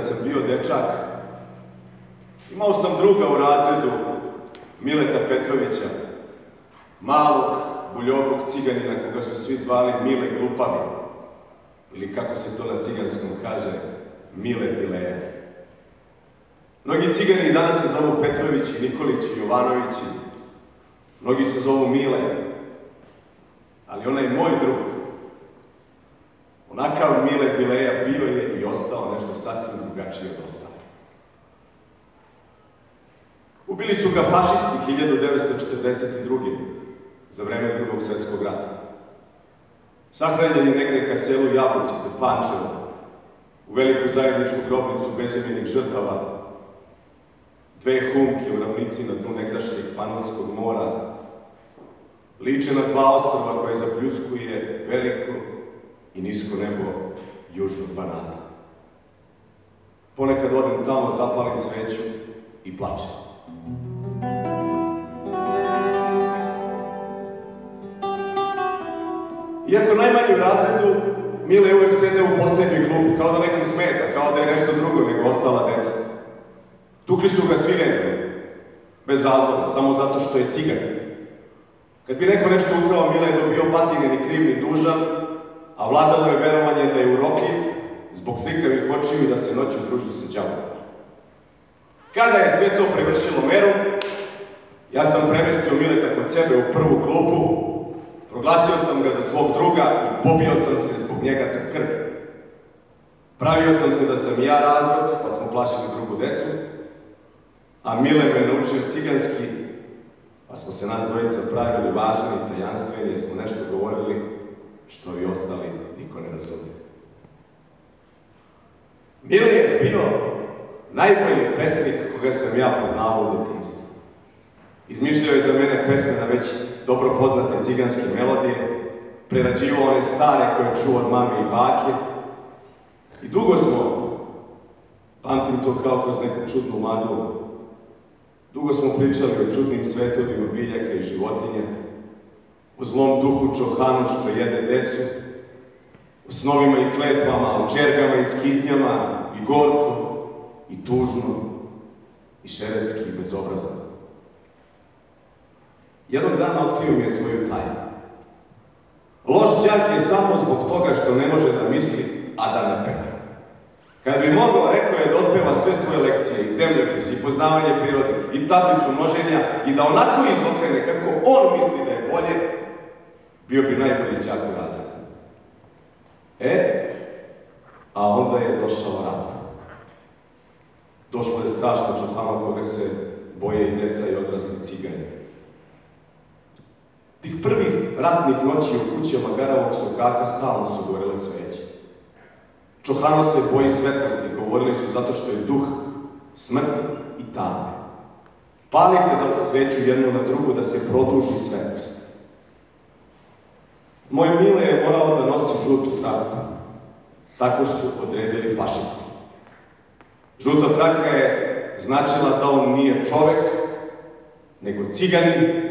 kad sam bio dečak, imao sam druga u razredu, Mileta Petrovića, malog, buljogog ciganina koga su svi zvali Mile Glupavi, ili kako se to na ciganskom kaže, Mile Dileja. Mnogi cigani danas se zovu Petrovići, Nikolići, Jovanovići, mnogi se zovu Mile, ali onaj moj drug, onakav Mile Dileja bio je i ostao nešto sasvim drugačije od ostalo. Ubili su ga fašisti 1942. za vreme Drugog svjetskog rata. Sahranjen je negde ka selu Jabuci kod Pančeva, u veliku zajedničku grobnicu bezimljenih žrtava, dve humke u ravnici na dnu negdašnjeg Panonskog mora, liče na dva ostrva koje zapljuskuje veliko i nisko nebo južnog Banata. Ponekad odem tamo, zapalim sveću i plačem. Iako najmanji u razredu, Mile uvek sede u poslednjoj klupi, kao da nekom smeta, kao da je nešto drugo nego ostala deca. Tukli su ga svi redom, bez razloga, samo zato što je cigan. Kad bi neko nešto ukrao, Mile je dobio batine, ni kriv, ni dužan, a vladalo je verovanje da je urokljiv zbog zikavih očiju i da se noću druži sa đavolom. Kada je sve to prevršilo meru, ja sam premestio Mileta kod sebe u prvu klupu, proglasio sam ga za svog druga i pobio sam se zbog njega do krvi. Pravio sam se da sam ja razvod, pa smo plašili drugu decu, a Mile me naučio ciganski, pa smo se nas dvojica pravili važni i tajanstveni, jer smo nešto govorili što vi ostali niko ne razumije. Mile je bio najbolji pesnik koga sam ja poznao u detinjstvu. Izmišljao je za mene pesme na već dobro poznate ciganske melodije, prerađivao one stare koje čuo od mame i bake. I dugo smo, pamtim to kao kroz neku čudnu maglu, dugo smo pričali o čudnim svetovima biljaka i životinja, o zlom duhu Čohanu što jede decu, o snovima i kletvama, o čergama i skitnjama, i gorko, i tužno, i šeretski, i bezobrazno. Jednog dana otkrio mi je svoju tajnu. Loš đak je samo zbog toga što ne može da misli, a da ne peva. Kad bi mogao, rekao je da otpeva sve svoje lekcije, i zemljopis, i poznavanje prirode, i tablicu množenja, i da onako izokrene kako on misli da je bolje, bio bi najbolji đak u razredu. A onda je došao rat. Došlo je strašno Čohana koga se boje i deca i odrasli cigani. Tih prvih ratnih noći u kućama Garavog Sokaka stalno su govorile sveće. Čohano se boji svetlosti, govorili su zato što je duh, smrt i tame. Palite zato sveću jednu na drugu da se produži svetlost. Moj Mile je morao da nosi žutu traku. Tako su odredili fašisti. Žuta traka je značila da on nije čovek, nego ciganin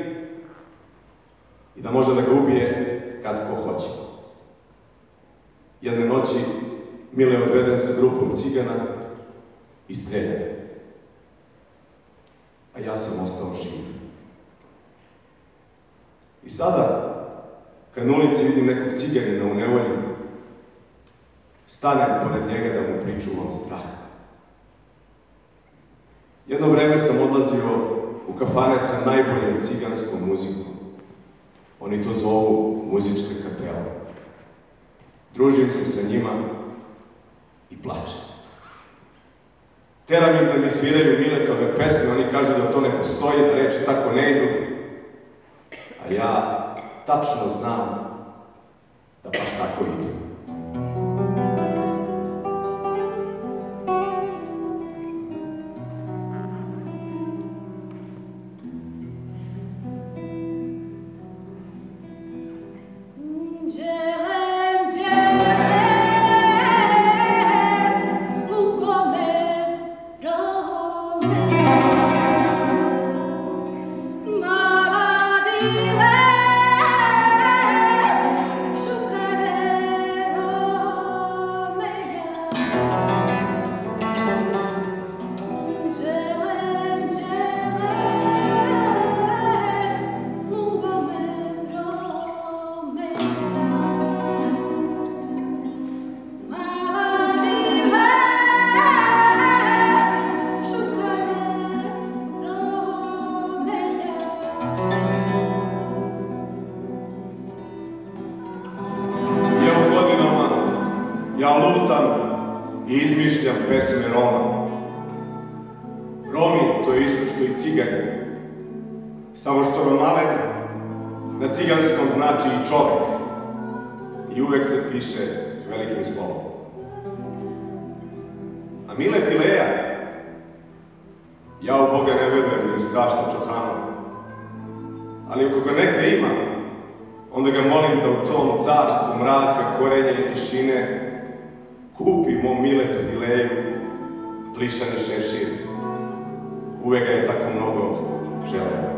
i da može da ga ubije kad ko hoće. Jedne noći Mile je odveden sa grupom cigana i streljan. A ja sam ostao živ. I sada, kad na ulici vidim nekog ciganina u nevolji, stanem pored njega da mu pričuvam strah. Jedno vreme sam odlazio u kafane sa najboljom ciganskom muzikom. Oni to zovu muzičke kapele. Družim se sa njima i plačem. Teram ih da mi sviraju Miletove pesme, oni kažu da to ne postoji, da reči tako ne idu. A ja tačno znam da baš tako idu. lutam i izmišljam pesme Roma. Romi, to je isto što i cigani. Samo što romalek na ciganskom znači i čovek. I uvek se piše velikim slovom. A Mile Dileja, ja u Boga ne verujem, je strašno Čohanom. Ali ako ga negde ima, onda ga molim da u tom carstvu mraka, korenja i tišine kupi mom Miletu Dileju plišani šešir. Uvek ga je tako mnogo želeo.